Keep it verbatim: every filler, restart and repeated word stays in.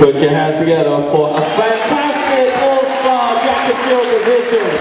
Put your hands together for a fantastic All-Star Jack and Jill division.